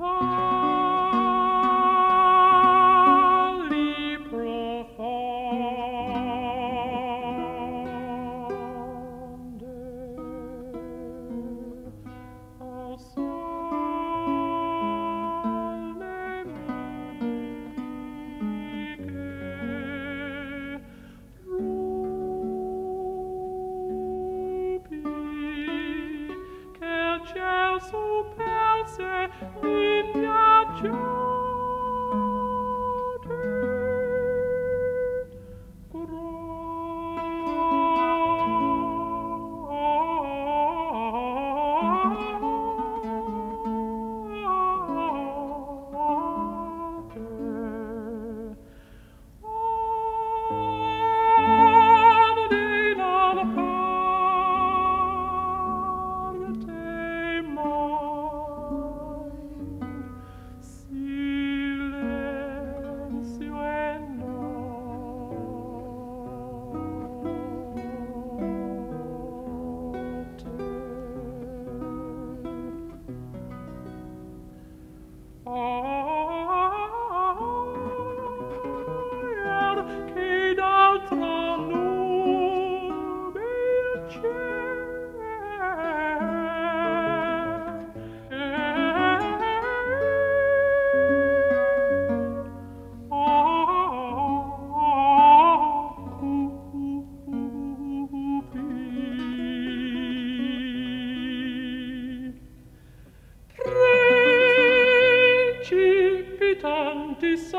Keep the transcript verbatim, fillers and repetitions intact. Valli profonde, au sole mie che rupi, che il ciel superse in piacere. This